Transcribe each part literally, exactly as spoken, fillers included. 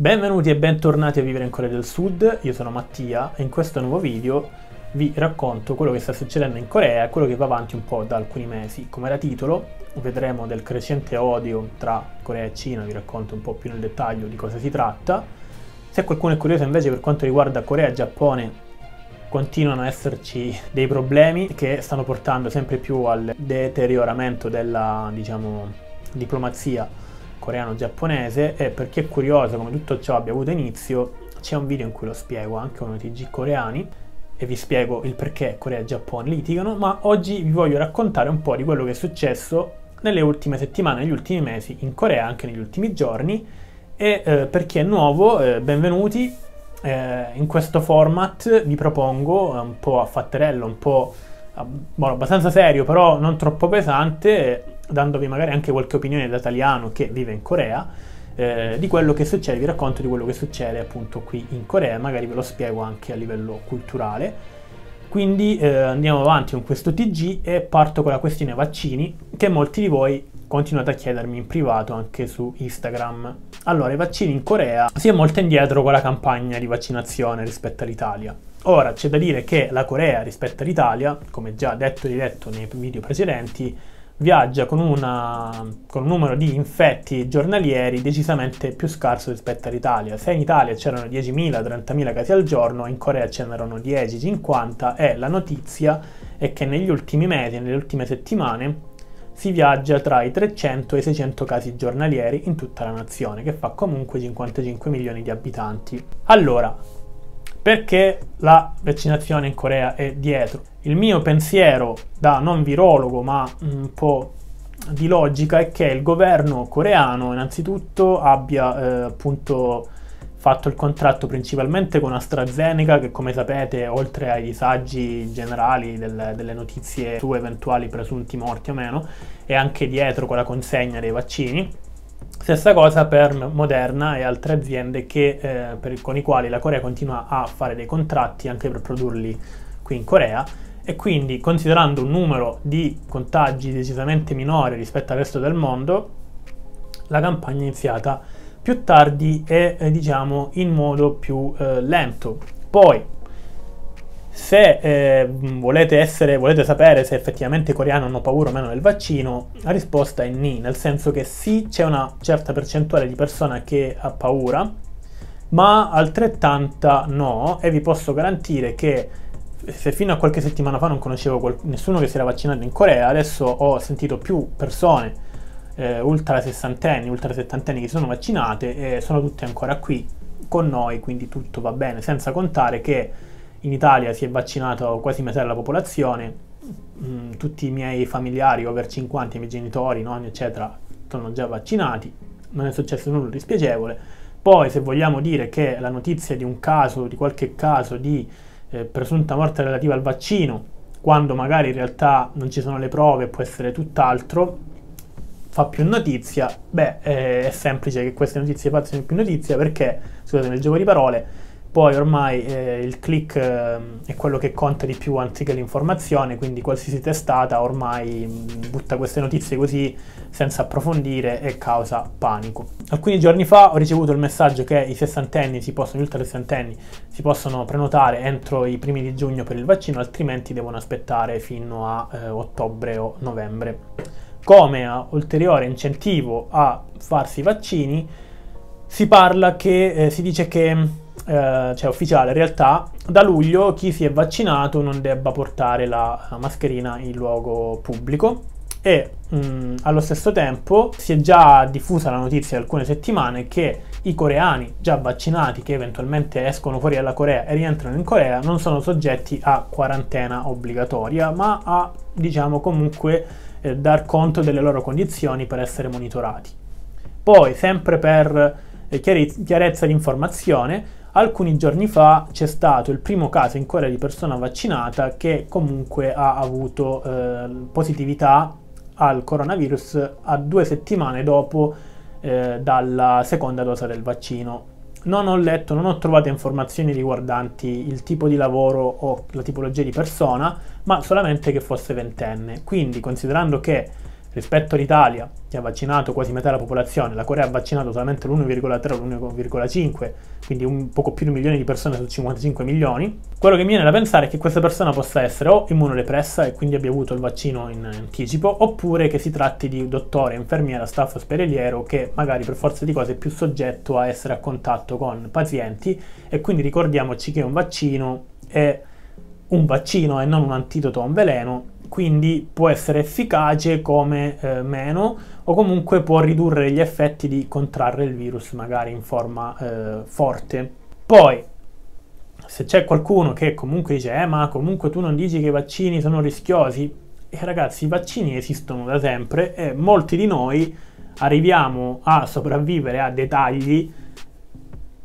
Benvenuti e bentornati a Vivere in Corea del Sud, io sono Mattia e in questo nuovo video vi racconto quello che sta succedendo in Corea e quello che va avanti un po' da alcuni mesi. Come da titolo vedremo del crescente odio tra Corea e Cina, vi racconto un po' più nel dettaglio di cosa si tratta. Se qualcuno è curioso invece per quanto riguarda Corea e Giappone, continuano ad esserci dei problemi che stanno portando sempre più al deterioramento della, diciamo, diplomazia coreano-giapponese, e per chi è curioso come tutto ciò abbia avuto inizio c'è un video in cui lo spiego anche con i T G coreani e vi spiego il perché Corea e Giappone litigano, ma oggi vi voglio raccontare un po' di quello che è successo nelle ultime settimane, negli ultimi mesi in Corea, anche negli ultimi giorni. E eh, per chi è nuovo, eh, benvenuti. Eh, in questo format vi propongo eh, un po' a fatterello, un po' eh, bueno, abbastanza serio però non troppo pesante, eh, dandovi magari anche qualche opinione da italiano che vive in Corea, eh, di quello che succede, vi racconto di quello che succede appunto qui in Corea, magari ve lo spiego anche a livello culturale. Quindi eh, andiamo avanti con questo T G e parto con la questione vaccini che molti di voi continuate a chiedermi in privato anche su Instagram. Allora, i vaccini in Corea si è molto indietro con la campagna di vaccinazione rispetto all'Italia. Ora c'è da dire che la Corea rispetto all'Italia, come già detto e detto nei video precedenti, viaggia con, una, con un numero di infetti giornalieri decisamente più scarso rispetto all'Italia. Se in Italia c'erano diecimila trentamila casi al giorno, in Corea ce n'erano dieci cinquanta, e la notizia è che negli ultimi mesi, nelle ultime settimane, si viaggia tra i trecento e i seicento casi giornalieri in tutta la nazione, che fa comunque cinquantacinque milioni di abitanti. Allora, perché la vaccinazione in Corea è dietro? Il mio pensiero da non virologo ma un po' di logica è che il governo coreano innanzitutto abbia eh, appunto fatto il contratto principalmente con AstraZeneca, che come sapete, oltre ai disagi generali del, delle notizie su eventuali presunti morti o meno, è anche dietro con la consegna dei vaccini. Stessa cosa per Moderna e altre aziende che, eh, per, con i quali la Corea continua a fare dei contratti anche per produrli qui in Corea, e quindi considerando un numero di contagi decisamente minore rispetto al resto del mondo, la campagna è iniziata più tardi e eh, diciamo in modo più eh, lento. Poi se eh, volete, essere, volete sapere se effettivamente i coreani hanno paura o meno del vaccino, la risposta è ni, nel senso che sì, c'è una certa percentuale di persone che ha paura, ma altrettanta no, e vi posso garantire che se fino a qualche settimana fa non conoscevo nessuno che si era vaccinato in Corea, adesso ho sentito più persone Eh, ultra sessantenni, ultra settantenni che sono vaccinate e sono tutte ancora qui con noi, quindi tutto va bene, senza contare che in Italia si è vaccinato quasi metà della popolazione. Mm, tutti i miei familiari over cinquanta, i miei genitori, nonni eccetera, sono già vaccinati, non è successo nulla di spiacevole. Poi se vogliamo dire che la notizia di un caso, di qualche caso di eh, presunta morte relativa al vaccino, quando magari in realtà non ci sono le prove, può essere tutt'altro, fa più notizia, beh eh, è semplice che queste notizie facciano più notizia perché, scusate il gioco di parole, poi ormai eh, il click eh, è quello che conta di più anziché l'informazione, quindi qualsiasi testata ormai butta queste notizie così senza approfondire e causa panico. Alcuni giorni fa ho ricevuto il messaggio che i sessantenni si possono, gli ultra sessantenni si possono prenotare entro i primi di giugno per il vaccino, altrimenti devono aspettare fino a eh, ottobre o novembre. Come ulteriore incentivo a farsi i vaccini si parla che eh, si dice che eh, cioè ufficiale in realtà, da luglio chi si è vaccinato non debba portare la, la mascherina in luogo pubblico, e mh, allo stesso tempo si è già diffusa la notizia da alcune settimane che i coreani già vaccinati che eventualmente escono fuori dalla Corea e rientrano in Corea non sono soggetti a quarantena obbligatoria, ma a diciamo comunque Eh, dar conto delle loro condizioni per essere monitorati. Poi, sempre per eh, chiarezza di informazione, alcuni giorni fa c'è stato il primo caso in Corea di persona vaccinata che comunque ha avuto eh, positività al coronavirus a due settimane dopo eh, dalla seconda dose del vaccino. Non ho letto, non ho trovato informazioni riguardanti il tipo di lavoro o la tipologia di persona, ma solamente che fosse ventenne. Quindi, considerando che Rispetto all'Italia, che ha vaccinato quasi metà della popolazione, la Corea ha vaccinato solamente l'uno virgola tre o l'uno virgola cinque, quindi un poco più di un milione di persone su cinquantacinque milioni. Quello che mi viene da pensare è che questa persona possa essere o immunodepressa e quindi abbia avuto il vaccino in anticipo, oppure che si tratti di dottore, infermiera, staff ospedaliero che magari per forza di cose è più soggetto a essere a contatto con pazienti, e quindi ricordiamoci che un vaccino è un vaccino e non un antidoto a un veleno. Quindi può essere efficace come eh, meno, o comunque può ridurre gli effetti di contrarre il virus magari in forma eh, forte. Poi, se c'è qualcuno che comunque dice eh ma comunque tu non dici che i vaccini sono rischiosi, eh, ragazzi, i vaccini esistono da sempre e molti di noi arriviamo a sopravvivere a dettagli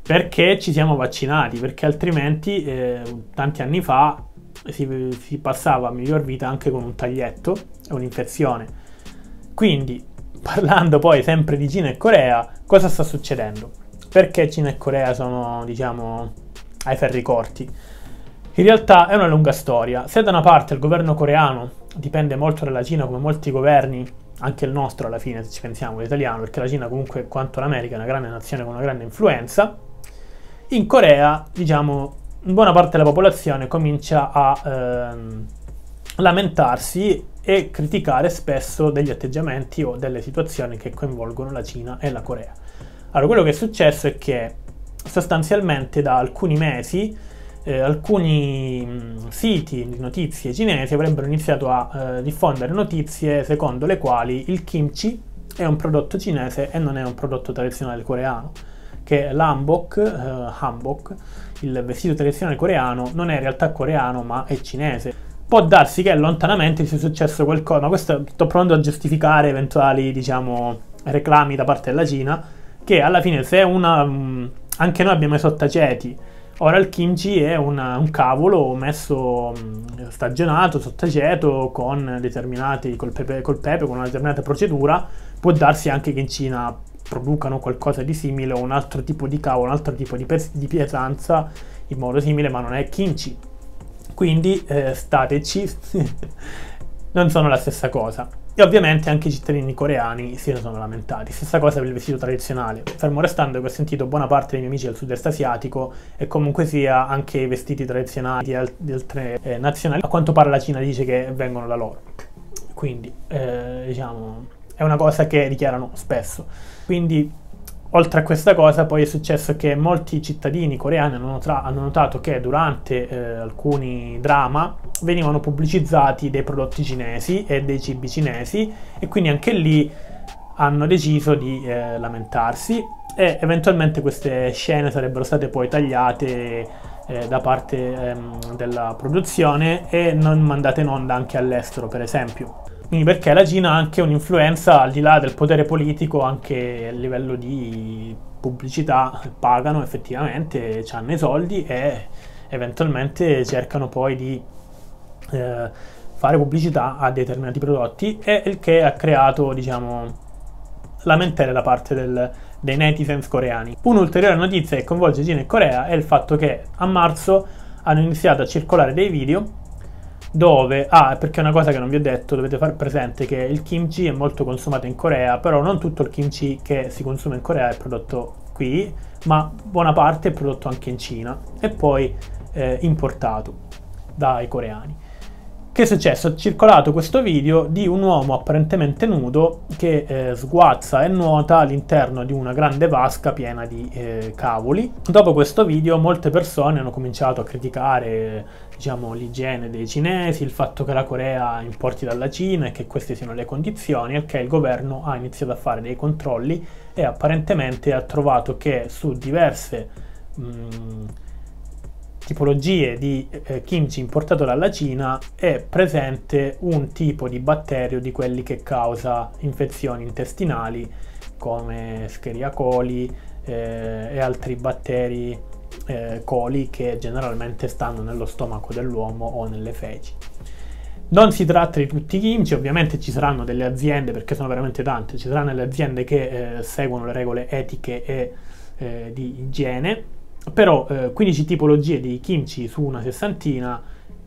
perché ci siamo vaccinati, perché altrimenti eh, tanti anni fa Si, si passava a miglior vita anche con un taglietto e un'infezione. Quindi, parlando poi sempre di Cina e Corea, cosa sta succedendo? Perché Cina e Corea sono, diciamo, ai ferri corti? In realtà è una lunga storia. Se da una parte il governo coreano dipende molto dalla Cina, come molti governi, anche il nostro alla fine, se ci pensiamo, l'italiano, perché la Cina comunque, quanto l'America, è una grande nazione con una grande influenza, in Corea, diciamo, buona parte della popolazione comincia a ehm, lamentarsi e criticare spesso degli atteggiamenti o delle situazioni che coinvolgono la Cina e la Corea. Allora, quello che è successo è che sostanzialmente da alcuni mesi eh, alcuni mh, siti di notizie cinesi avrebbero iniziato a eh, diffondere notizie secondo le quali il kimchi è un prodotto cinese e non è un prodotto tradizionale coreano, che l'hanbok, eh, hanbok, il vestito tradizionale coreano, non è in realtà coreano ma è cinese. Può darsi che lontanamente sia successo qualcosa, ma questo sto provando a giustificare eventuali, diciamo, reclami da parte della Cina, che alla fine se una, mh, anche noi abbiamo i sottaceti, ora il kimchi è una, un cavolo messo mh, stagionato, sottaceto, con determinati, col pepe, col pepe, con una determinata procedura. Può darsi anche che in Cina producano qualcosa di simile o un altro tipo di cavolo, un altro tipo di, di pietanza in modo simile, ma non è kimchi. Quindi eh, stateci, non sono la stessa cosa. E ovviamente anche i cittadini coreani si sono lamentati. Stessa cosa per il vestito tradizionale. Fermo restando che ho sentito buona parte dei miei amici del sud-est asiatico e comunque sia anche i vestiti tradizionali di altre eh, nazionalità. A quanto pare la Cina dice che vengono da loro. Quindi, eh, diciamo, è una cosa che dichiarano spesso. Quindi, oltre a questa cosa, poi è successo che molti cittadini coreani hanno, hanno notato che durante eh, alcuni drama venivano pubblicizzati dei prodotti cinesi e dei cibi cinesi, e quindi anche lì hanno deciso di eh, lamentarsi, e eventualmente queste scene sarebbero state poi tagliate eh, da parte ehm, della produzione e non mandate in onda anche all'estero, per esempio. Quindi, perché la Cina ha anche un'influenza al di là del potere politico, anche a livello di pubblicità, pagano effettivamente, hanno i soldi e eventualmente cercano poi di eh, fare pubblicità a determinati prodotti, e il che ha creato, diciamo, lamentele da parte del, dei netizens coreani. Un'ulteriore notizia che coinvolge Cina e Corea è il fatto che a marzo hanno iniziato a circolare dei video dove, ah, perché è una cosa che non vi ho detto, dovete far presente che il kimchi è molto consumato in Corea, però non tutto il kimchi che si consuma in Corea è prodotto qui, ma buona parte è prodotto anche in Cina e poi eh, importato dai coreani. Che è successo? È circolato questo video di un uomo apparentemente nudo che eh, sguazza e nuota all'interno di una grande vasca piena di eh, cavoli. Dopo questo video molte persone hanno cominciato a criticare, diciamo, l'igiene dei cinesi, il fatto che la Corea importi dalla Cina e che queste siano le condizioni, e che il governo ha iniziato a fare dei controlli e apparentemente ha trovato che su diverse mh, tipologie di eh, kimchi importato dalla Cina è presente un tipo di batterio di quelli che causa infezioni intestinali come Escherichia coli eh, e altri batteri Eh, coli che generalmente stanno nello stomaco dell'uomo o nelle feci. Non si tratta di tutti i kimchi, ovviamente ci saranno delle aziende, perché sono veramente tante, ci saranno delle aziende che eh, seguono le regole etiche e eh, di igiene, però eh, quindici tipologie di kimchi su una sessantina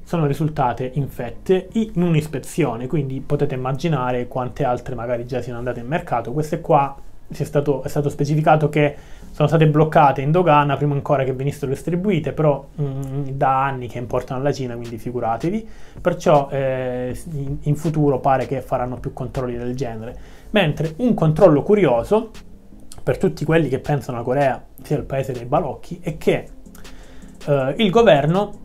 sono risultate infette in un'ispezione, quindi potete immaginare quante altre magari già siano andate in mercato. Queste qua è stato, è stato specificato che sono state bloccate in dogana prima ancora che venissero distribuite, però mh, da anni che importano alla Cina, quindi figuratevi, perciò eh, in, in futuro pare che faranno più controlli del genere. Mentre un controllo curioso per tutti quelli che pensano la Corea sia il paese dei balocchi è che eh, il governo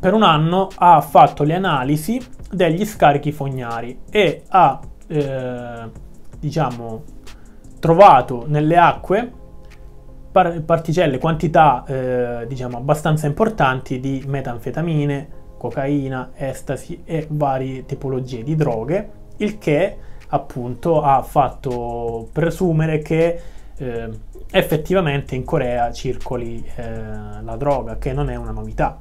per un anno ha fatto le analisi degli scarichi fognari e ha eh, diciamo trovato nelle acque par particelle, quantità eh, diciamo abbastanza importanti di metanfetamine, cocaina, estasi e varie tipologie di droghe, il che appunto ha fatto presumere che eh, effettivamente in Corea circoli eh, la droga, che non è una novità.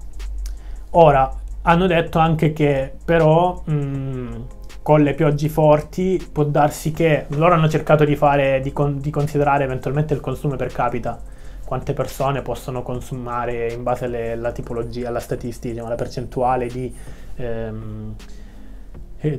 Ora, hanno detto anche che però mh, con le piogge forti può darsi che loro hanno cercato di, fare, di, con, di considerare eventualmente il consumo per capita, quante persone possono consumare in base alle, alla tipologia, alla statistica, diciamo, alla percentuale di ehm,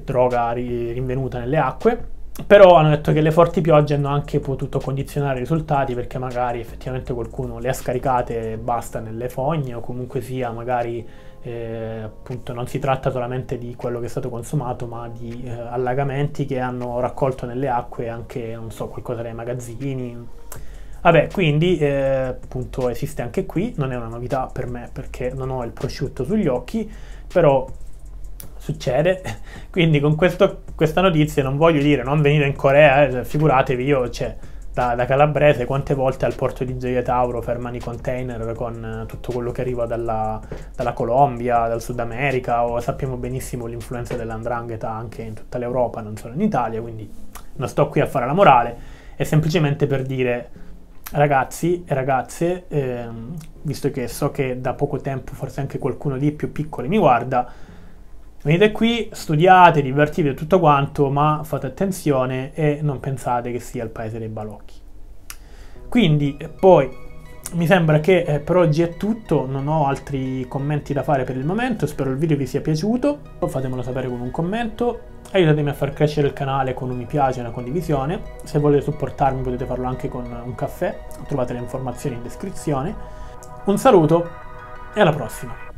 droga rinvenuta nelle acque. Però hanno detto che le forti piogge hanno anche potuto condizionare i risultati, perché magari effettivamente qualcuno le ha scaricate e basta nelle fogne, o comunque sia magari eh, appunto non si tratta solamente di quello che è stato consumato, ma di eh, allagamenti che hanno raccolto nelle acque anche, non so, qualcosa dai magazzini. Vabbè, quindi eh, appunto esiste anche qui, non è una novità per me perché non ho il prosciutto sugli occhi, però succede. Quindi con questo, questa notizia non voglio dire non venite in Corea, eh, figuratevi, io cioè, da, da calabrese quante volte al porto di Gioia Tauro fermano i container con eh, tutto quello che arriva dalla, dalla Colombia, dal Sud America, o sappiamo benissimo l'influenza dell'andrangheta anche in tutta l'Europa, non solo in Italia, quindi non sto qui a fare la morale, è semplicemente per dire ragazzi e ragazze, eh, visto che so che da poco tempo forse anche qualcuno di più piccoli mi guarda, venite qui, studiate, divertite tutto quanto, ma fate attenzione e non pensate che sia il paese dei balocchi. Quindi poi mi sembra che eh, per oggi è tutto, non ho altri commenti da fare per il momento, spero il video vi sia piaciuto, fatemelo sapere con un commento, aiutatemi a far crescere il canale con un mi piace e una condivisione, se volete supportarmi potete farlo anche con un caffè, trovate le informazioni in descrizione. Un saluto e alla prossima!